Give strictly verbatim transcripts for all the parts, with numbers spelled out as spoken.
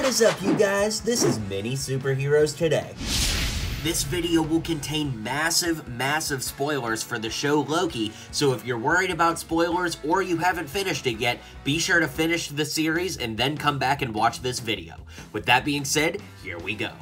What is up, you guys? This is Mini Superheroes Today. This video will contain massive, massive spoilers for the show Loki, so if you're worried about spoilers or you haven't finished it yet, be sure to finish the series and then come back and watch this video. With that being said, here we go.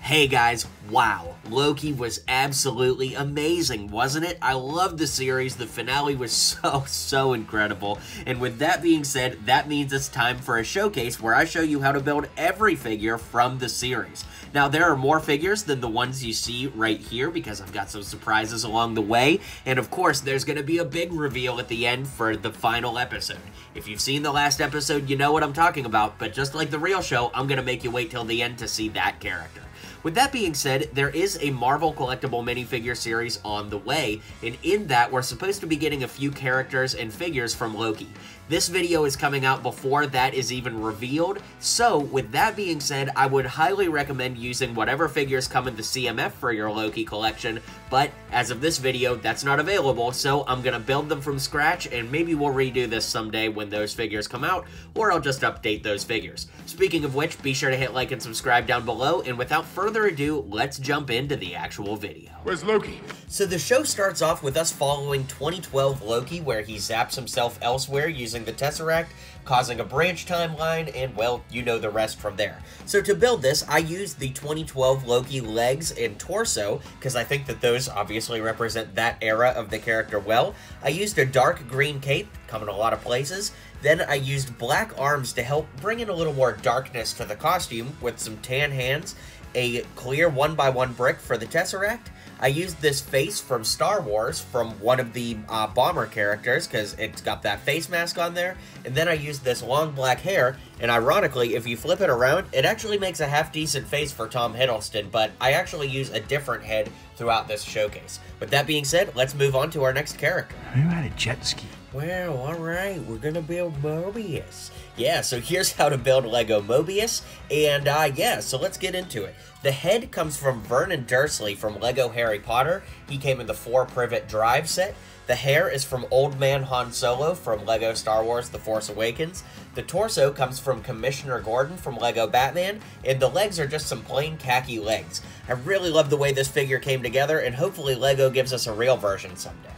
Hey guys, wow, Loki was absolutely amazing, wasn't it? I loved the series, the finale was so, so incredible. And with that being said, that means it's time for a showcase where I show you how to build every figure from the series. Now, there are more figures than the ones you see right here because I've got some surprises along the way. And of course, there's going to be a big reveal at the end for the final episode. If you've seen the last episode, you know what I'm talking about, but just like the real show, I'm going to make you wait till the end to see that character. With that being said, there is a Marvel collectible minifigure series on the way, and in that, we're supposed to be getting a few characters and figures from Loki. This video is coming out before that is even revealed, so with that being said, I would highly recommend using whatever figures come in the C M F for your Loki collection, but as of this video, that's not available, so I'm gonna build them from scratch, and maybe we'll redo this someday when those figures come out, or I'll just update those figures. Speaking of which, be sure to hit like and subscribe down below, and without further Without further ado, let's jump into the actual video. Where's Loki? So the show starts off with us following twenty twelve Loki, where he zaps himself elsewhere using the Tesseract, causing a branch timeline, and well, you know the rest from there. So to build this, I used the twenty twelve Loki legs and torso, because I think that those obviously represent that era of the character well. I used a dark green cape, come in a lot of places. Then I used black arms to help bring in a little more darkness to the costume with some tan hands, a clear one by one brick for the Tesseract. I used this face from Star Wars from one of the uh, bomber characters because it's got that face mask on there. And then I used this long black hair, and ironically, if you flip it around, it actually makes a half-decent face for Tom Hiddleston, but I actually use a different head throughout this showcase. With that being said, let's move on to our next character. I had a jet ski. Well, alright, we're gonna build Mobius. Yeah, so here's how to build LEGO Mobius, and uh, yeah, so let's get into it. The head comes from Vernon Dursley from LEGO Harry Potter. He came in the four-privet drive set. The hair is from Old Man Han Solo from LEGO Star Wars The Force Awakens. The torso comes from Commissioner Gordon from LEGO Batman, and the legs are just some plain khaki legs. I really love the way this figure came together, and hopefully LEGO gives us a real version someday.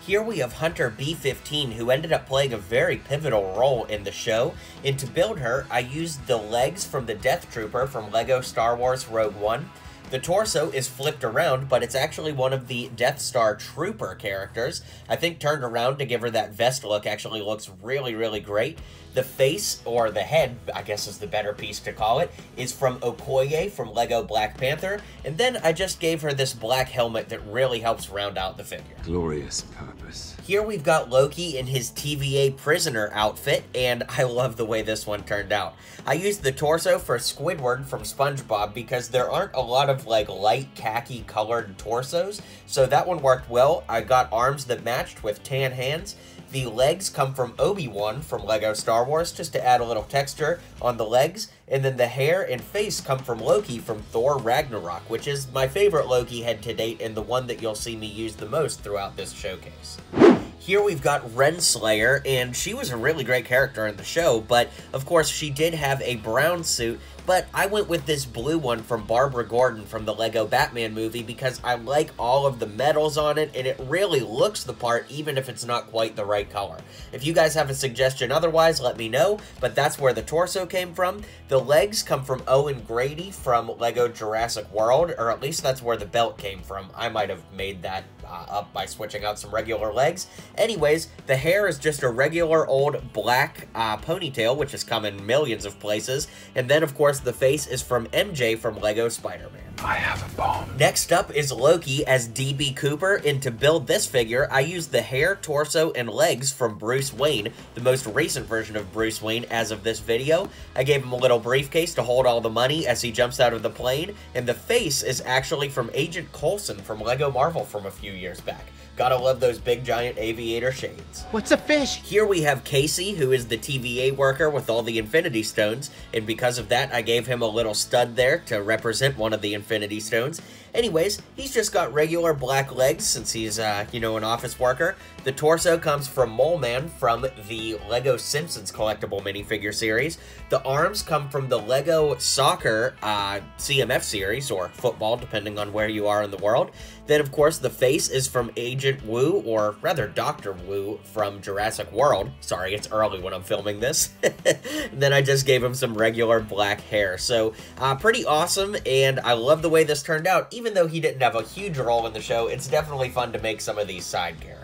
Here we have Hunter B fifteen, who ended up playing a very pivotal role in the show, and to build her, I used the legs from the Death Trooper from LEGO Star Wars Rogue One. The torso is flipped around, but it's actually one of the Death Star Trooper characters. I think turned around to give her that vest look actually looks really, really great. The face, or the head, I guess is the better piece to call it, is from Okoye from LEGO Black Panther. And then I just gave her this black helmet that really helps round out the figure. Glorious purpose. Here we've got Loki in his T V A prisoner outfit, and I love the way this one turned out. I used the torso for Squidward from SpongeBob because there aren't a lot of like light khaki colored torsos, so that one worked well. I got arms that matched with tan hands. The legs come from Obi-Wan from LEGO Star Wars, just to add a little texture on the legs, and then the hair and face come from Loki from Thor Ragnarok, which is my favorite Loki head to date and the one that you'll see me use the most throughout this showcase. Here we've got Renslayer, and she was a really great character in the show, but of course she did have a brown suit, but I went with this blue one from Barbara Gordon from the LEGO Batman movie because I like all of the metals on it, and it really looks the part even if it's not quite the right color. If you guys have a suggestion otherwise, let me know, but that's where the torso came from. The legs come from Owen Grady from LEGO Jurassic World, or at least that's where the belt came from. I might have made that Uh, up by switching out some regular legs. Anyways, the hair is just a regular old black uh, ponytail, which has come in millions of places. And then, of course, the face is from M J from LEGO Spider-Man. I have a bomb. Next up is Loki as D B Cooper, and to build this figure, I used the hair, torso, and legs from Bruce Wayne, the most recent version of Bruce Wayne as of this video. I gave him a little briefcase to hold all the money as he jumps out of the plane, and the face is actually from Agent Coulson from LEGO Marvel from a few years back. Gotta love those big giant aviator shades. What's a fish? Here we have Casey, who is the T V A worker with all the Infinity Stones, and because of that, I gave him a little stud there to represent one of the Infinity Stones. Anyways, he's just got regular black legs since he's, uh, you know, an office worker. The torso comes from Mole Man from the LEGO Simpsons collectible minifigure series. The arms come from the LEGO Soccer uh, C M F series, or football, depending on where you are in the world. Then, of course, the face is from Agent Wu, or rather Doctor Wu from Jurassic World. Sorry, it's early when I'm filming this. Then I just gave him some regular black hair. So, uh, pretty awesome, and I love the way this turned out. Even though he didn't have a huge role in the show, it's definitely fun to make some of these side characters.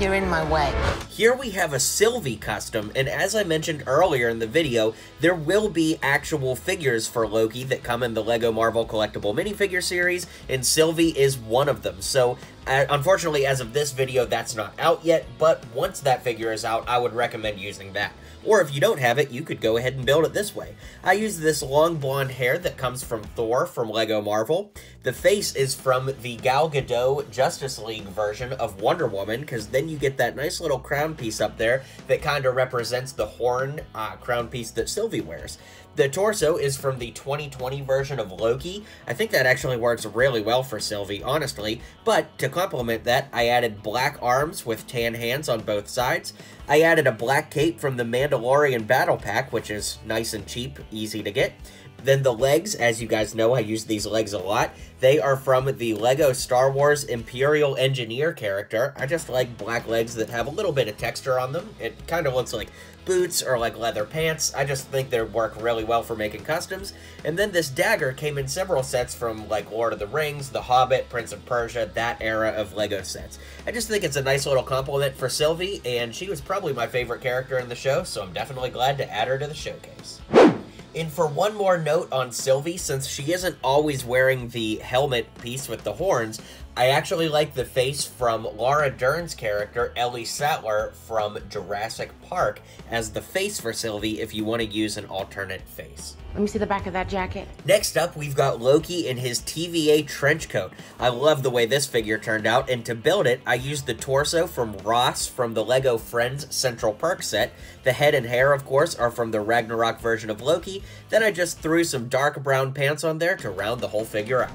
You're in my way. Here we have a Sylvie custom, and as I mentioned earlier in the video, there will be actual figures for Loki that come in the LEGO Marvel collectible minifigure series, and Sylvie is one of them. So, uh, unfortunately, as of this video, that's not out yet, but once that figure is out, I would recommend using that. Or if you don't have it, you could go ahead and build it this way. I use this long blonde hair that comes from Thor from LEGO Marvel. The face is from the Gal Gadot Justice League version of Wonder Woman, because then you get that nice little crown piece up there that kind of represents the horn uh, crown piece that Sylvie wears. The torso is from the twenty twenty version of Loki. I think that actually works really well for Sylvie, honestly, but to complement that, I added black arms with tan hands on both sides. I added a black cape from the Mandalorian Battle Pack, which is nice and cheap, easy to get. Then the legs, as you guys know, I use these legs a lot. They are from the LEGO Star Wars Imperial Engineer character. I just like black legs that have a little bit of texture on them. It kind of looks like boots or like leather pants. I just think they work really well for making customs. And then this dagger came in several sets from like Lord of the Rings, The Hobbit, Prince of Persia, that era of LEGO sets. I just think it's a nice little compliment for Sylvie, and she was probably my favorite character in the show, so I'm definitely glad to add her to the showcase. And for one more note on Sylvie, since she isn't always wearing the helmet piece with the horns, I actually like the face from Laura Dern's character, Ellie Sattler, from Jurassic Park, as the face for Sylvie if you want to use an alternate face. Let me see the back of that jacket. Next up, we've got Loki in his T V A trench coat. I love the way this figure turned out, and to build it, I used the torso from Ross from the LEGO Friends Central Perk set. The head and hair, of course, are from the Ragnarok version of Loki. Then I just threw some dark brown pants on there to round the whole figure out.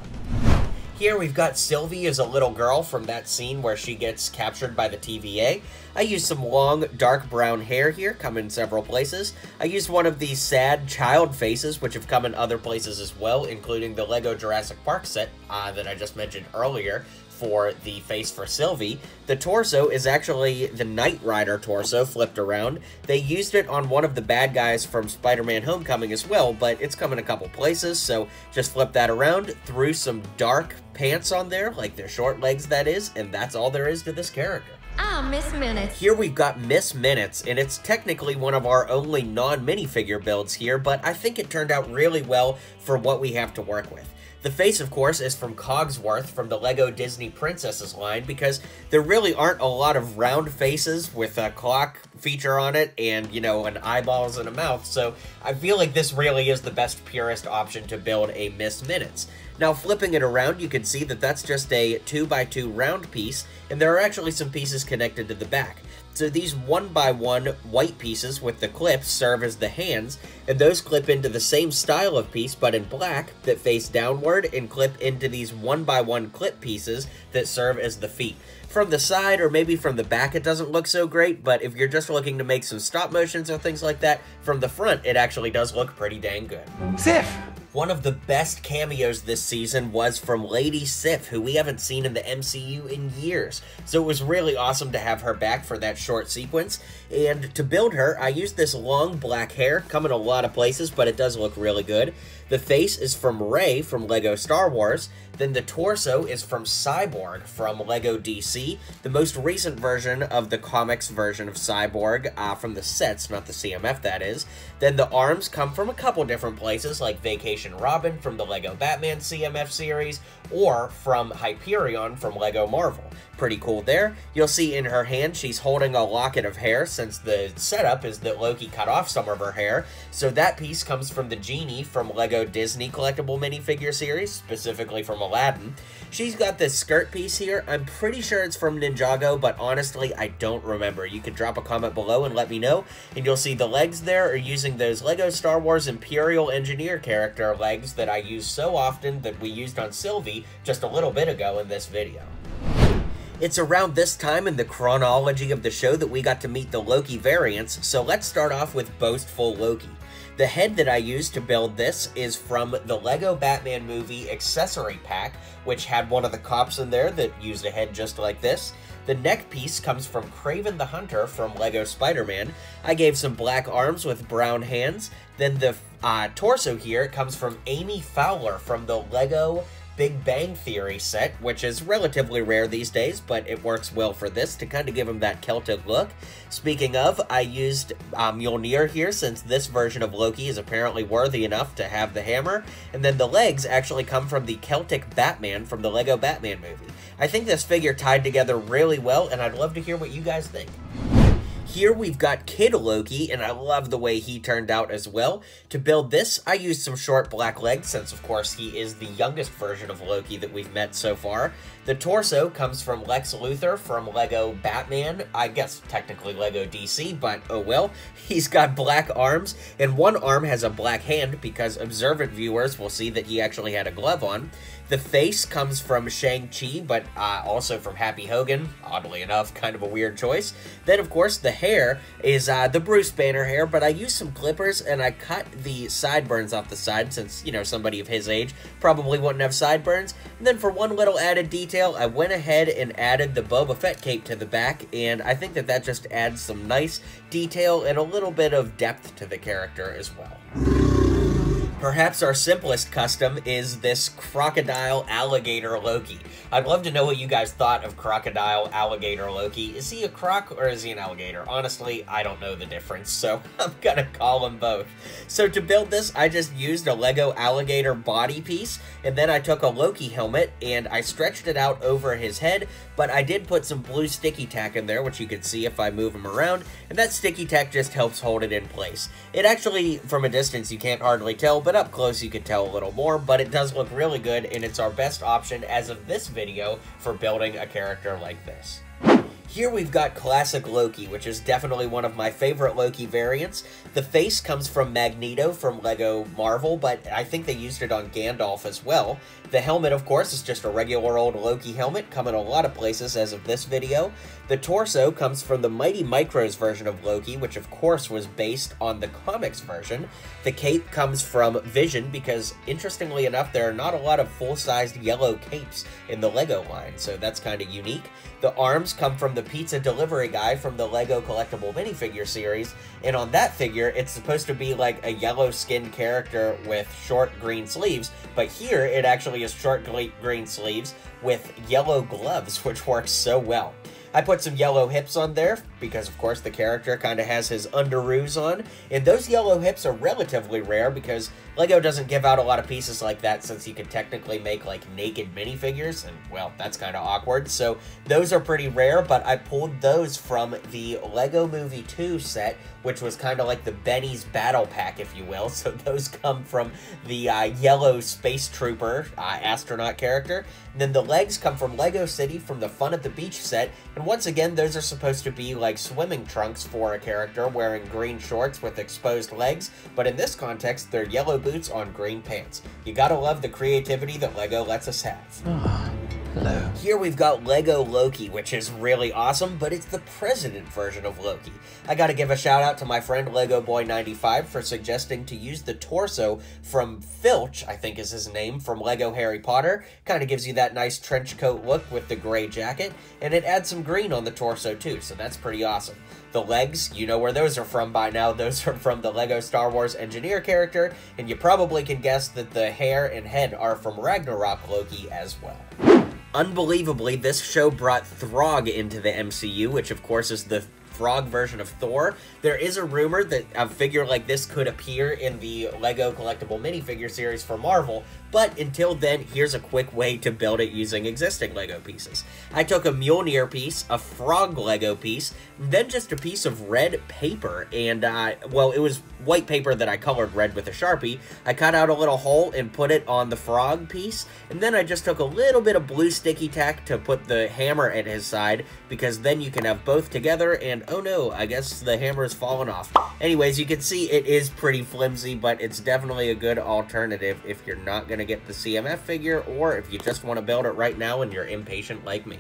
Here we've got Sylvie as a little girl from that scene where she gets captured by the T V A. I used some long, dark brown hair here, come in several places. I used one of these sad child faces, which have come in other places as well, including the LEGO Jurassic Park set uh, that I just mentioned earlier for the face for Sylvie. The torso is actually the Knight Rider torso flipped around. They used it on one of the bad guys from Spider-Man Homecoming as well, but it's come in a couple places, so just flip that around, threw some dark pants on there, like their short legs that is, and that's all there is to this character. Ah, Miss Minutes. Here we've got Miss Minutes, and it's technically one of our only non-minifigure builds here, but I think it turned out really well for what we have to work with. The face, of course, is from Cogsworth from the LEGO Disney Princesses line, because there really aren't a lot of round faces with a clock feature on it and, you know, an eyeballs and a mouth, so I feel like this really is the best purest option to build a Miss Minutes. Now, flipping it around, you can see that that's just a two by two round piece, and there are actually some pieces connected to the back. So these one by one white pieces with the clips serve as the hands, and those clip into the same style of piece but in black that face downward and clip into these one by one clip pieces that serve as the feet. From the side or maybe from the back it doesn't look so great, but if you're just looking to make some stop motions or things like that, from the front it actually does look pretty dang good. Sif! One of the best cameos this season was from Lady Sif, who we haven't seen in the M C U in years, so it was really awesome to have her back for that short sequence. And to build her, I used this long black hair, come in a lot of places, but it does look really good. The face is from Rey from LEGO Star Wars, then the torso is from Cyborg from LEGO D C, the most recent version of the comics version of Cyborg, uh, from the sets, not the C M F that is. Then the arms come from a couple different places, like Vacation Robin from the LEGO Batman C M F series, or from Hyperion from LEGO Marvel. pretty cool there. You'll see in her hand she's holding a locket of hair, since the setup is that Loki cut off some of her hair. So that piece comes from the genie from LEGO Disney Collectible Minifigure Series, specifically from Aladdin. She's got this skirt piece here. I'm pretty sure it's from Ninjago, but honestly, I don't remember. You can drop a comment below and let me know, and you'll see the legs there are using those LEGO Star Wars Imperial Engineer character legs that I use so often that we used on Sylvie just a little bit ago in this video. It's around this time in the chronology of the show that we got to meet the Loki variants, so let's start off with Boastful Loki. The head that I used to build this is from the LEGO Batman movie accessory pack, which had one of the cops in there that used a head just like this. The neck piece comes from Kraven the Hunter from LEGO Spider-Man. I gave some black arms with brown hands. Then the uh, torso here comes from Amy Fowler from the LEGO Big Bang Theory set, which is relatively rare these days, but it works well for this to kind of give him that Celtic look. Speaking of, I used um, Mjolnir here, since this version of Loki is apparently worthy enough to have the hammer. And then the legs actually come from the Celtic Batman from the LEGO Batman movie. I think this figure tied together really well, and I'd love to hear what you guys think. Here we've got Kid Loki, and I love the way he turned out as well. To build this, I used some short black legs, since of course he is the youngest version of Loki that we've met so far. The torso comes from Lex Luthor from LEGO Batman, I guess technically LEGO D C, but oh well. He's got black arms, and one arm has a black hand because observant viewers will see that he actually had a glove on. The face comes from Shang-Chi, but uh, also from Happy Hogan, oddly enough, kind of a weird choice. Then of course the hair is uh, the Bruce Banner hair, but I used some clippers and I cut the sideburns off the side, since, you know, somebody of his age probably wouldn't have sideburns. And then for one little added detail, I went ahead and added the Boba Fett cape to the back, and I think that that just adds some nice detail and a little bit of depth to the character as well. Perhaps our simplest custom is this Crocodile Alligator Loki. I'd love to know what you guys thought of Crocodile Alligator Loki. Is he a croc or is he an alligator? Honestly, I don't know the difference, so I'm gonna call them both. So to build this, I just used a LEGO alligator body piece, and then I took a Loki helmet and I stretched it out over his head, but I did put some blue sticky tack in there, which you can see if I move him around, and that sticky tack just helps hold it in place. It actually, from a distance, you can't hardly tell, but up close you can tell a little more, but it does look really good, and it's our best option as of this video for building a character like this. Here we've got Classic Loki, which is definitely one of my favorite Loki variants. The face comes from Magneto from LEGO Marvel, but I think they used it on Gandalf as well. The helmet, of course, is just a regular old Loki helmet, come in a lot of places as of this video. The torso comes from the Mighty Micros version of Loki, which of course was based on the comics version. The cape comes from Vision, because interestingly enough, there are not a lot of full-sized yellow capes in the LEGO line, so that's kind of unique. The arms come from the the pizza delivery guy from the LEGO Collectible Minifigure Series, and on that figure, it's supposed to be like a yellow-skinned character with short green sleeves, but here it actually is short green sleeves with yellow gloves, which works so well. I put some yellow hips on there, because of course the character kind of has his underoos on, and those yellow hips are relatively rare because LEGO doesn't give out a lot of pieces like that, since you can technically make like naked minifigures, and well, that's kind of awkward, so those are pretty rare, but I pulled those from the LEGO Movie two set, which was kind of like the Benny's Battle Pack, if you will, so those come from the uh, yellow space trooper uh, astronaut character, and then the legs come from LEGO City from the Fun at the Beach set. And once again, those are supposed to be like swimming trunks for a character wearing green shorts with exposed legs, but in this context, they're yellow boots on green pants. You gotta love the creativity that LEGO lets us have. Oh, hello. Here we've got LEGO Loki, which is really awesome, but it's the president version of Loki. I gotta give a shout out to my friend LegoBoy ninety-five for suggesting to use the torso from Filch, I think is his name, from LEGO Harry Potter. Kind of gives you that nice trench coat look with the gray jacket, and it adds some green on the torso too, so that's pretty awesome. The legs, you know where those are from by now. Those are from the LEGO Star Wars Engineer character, and you probably can guess that the hair and head are from Ragnarok Loki as well. Unbelievably, this show brought Throg into the M C U, which of course is the Throg version of Thor. There is a rumor that a figure like this could appear in the LEGO collectible minifigure series for Marvel, but until then, here's a quick way to build it using existing LEGO pieces. I took a Mjolnir piece, a Throg LEGO piece, then just a piece of red paper, and, uh, well, it was white paper that I colored red with a Sharpie. I cut out a little hole and put it on the Throg piece, and then I just took a little bit of blue sticky tack to put the hammer at his side, because then you can have both together, and oh no, I guess the hammer is falling off. Anyways, you can see it is pretty flimsy, but it's definitely a good alternative if you're not going to get the C M F figure, or if you just want to build it right now and you're impatient like me.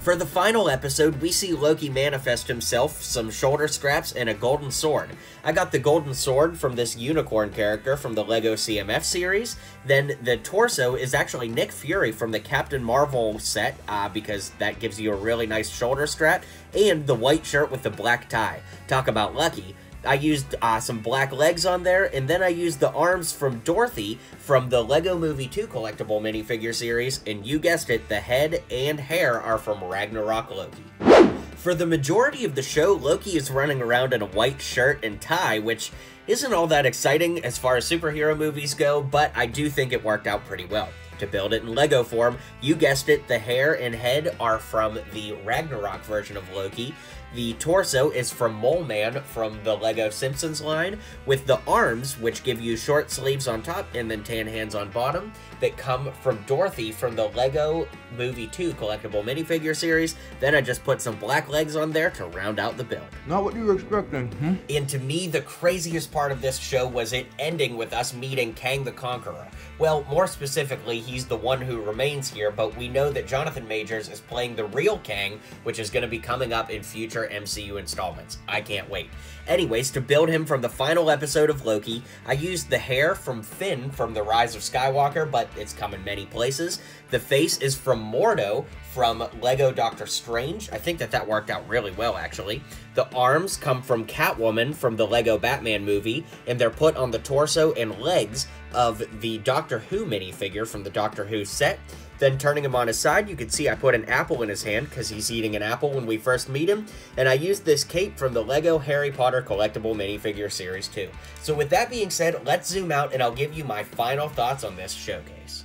For the final episode, we see Loki manifest himself, some shoulder straps, and a golden sword. I got the golden sword from this unicorn character from the LEGO C M F series. Then the torso is actually Nick Fury from the Captain Marvel set, uh, because that gives you a really nice shoulder strap, and the white shirt with the black tie. Talk about lucky. I used uh, some black legs on there, and then I used the arms from Dorothy from the LEGO Movie two collectible minifigure series, and you guessed it, the head and hair are from Ragnarok Loki. For the majority of the show, Loki is running around in a white shirt and tie, which isn't all that exciting as far as superhero movies go, but I do think it worked out pretty well. To build it in LEGO form, you guessed it, the hair and head are from the Ragnarok version of Loki. The torso is from Mole Man from the LEGO Simpsons line, with the arms, which give you short sleeves on top and then tan hands on bottom, that come from Dorothy from the LEGO Movie two collectible minifigure series. Then I just put some black legs on there to round out the build. Not what you were expecting, hmm? And to me, the craziest part of this show was it ending with us meeting Kang the Conqueror. Well, more specifically, he's the one who remains here, but we know that Jonathan Majors is playing the real Kang, which is going to be coming up in future M C U installments. I can't wait. Anyways, to build him from the final episode of Loki, I used the hair from Finn from The Rise of Skywalker, but it's come in many places. The face is from Mordo from LEGO Doctor Strange. I think that that worked out really well, actually. The arms come from Catwoman from the LEGO Batman movie, and they're put on the torso and legs of the Doctor Who minifigure from the Doctor Who set. Then turning him on his side, you can see I put an apple in his hand because he's eating an apple when we first meet him. And I used this cape from the LEGO Harry Potter collectible minifigure series too. So with that being said, let's zoom out and I'll give you my final thoughts on this showcase.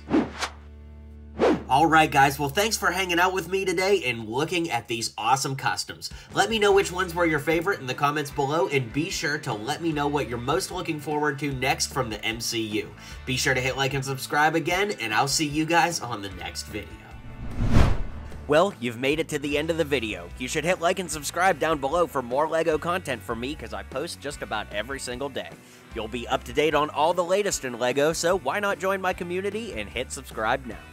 Alright guys, well thanks for hanging out with me today and looking at these awesome customs. Let me know which ones were your favorite in the comments below, and be sure to let me know what you're most looking forward to next from the M C U. Be sure to hit like and subscribe again, and I'll see you guys on the next video. Well, you've made it to the end of the video. You should hit like and subscribe down below for more LEGO content from me, because I post just about every single day. You'll be up to date on all the latest in LEGO, so why not join my community and hit subscribe now.